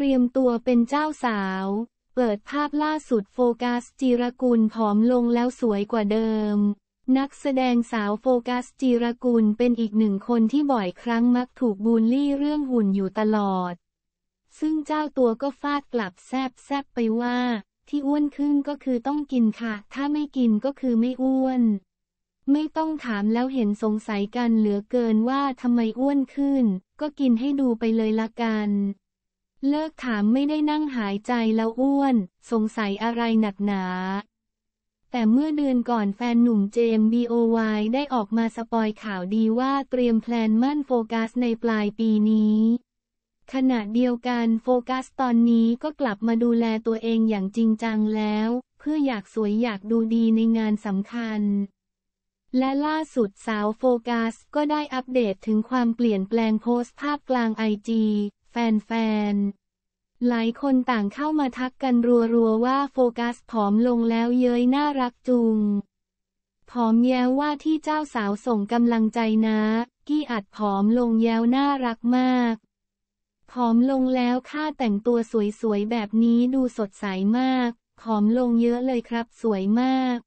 เตรียมตัวเป็นเจ้าสาวเปิดภาพล่าสุดโฟกัสจีรกุลผอมลงแล้วสวยกว่าเดิมนักแสดงสาวโฟกัสจีรกุลเป็นอีกหนึ่งคนที่บ่อยครั้งมักถูกบูลลี่เรื่องหุ่นอยู่ตลอดซึ่งเจ้าตัวก็ฟาดกลับแซบไปว่าที่อ้วนขึ้นก็คือต้องกินค่ะถ้าไม่กินก็คือไม่อ้วนไม่ต้องถามแล้วเห็นสงสัยกันเหลือเกินว่าทำไมอ้วนขึ้นก็กินให้ดูไปเลยละกันเลิกถามไม่ได้นั่งหายใจแล้วอ้วนสงสัยอะไรหนักหนาแต่เมื่อเดือนก่อนแฟนหนุ่มเจมส์ BOY ได้ออกมาสปอยข่าวดีว่าเตรียมแพลนมั่นโฟกัสในปลายปีนี้ขณะเดียวกันโฟกัสตอนนี้ก็กลับมาดูแลตัวเองอย่างจริงจังแล้วเพื่ออยากสวยอยากดูดีในงานสำคัญและล่าสุดสาวโฟกัสก็ได้อัปเดตถึงความเปลี่ยนแปลงโพสต์ภาพกลาง IGแฟนๆหลายคนต่างเข้ามาทักกันรัวๆว่าโฟกัสผอมลงแล้วเย้ยน่ารักจุงผอมแย้วว่าที่เจ้าสาวส่งกำลังใจนะกี้อัดผอมลงแย้วน่ารักมากผอมลงแล้วค่าแต่งตัวสวยๆแบบนี้ดูสดใสมากผอมลงเยอะเลยครับสวยมาก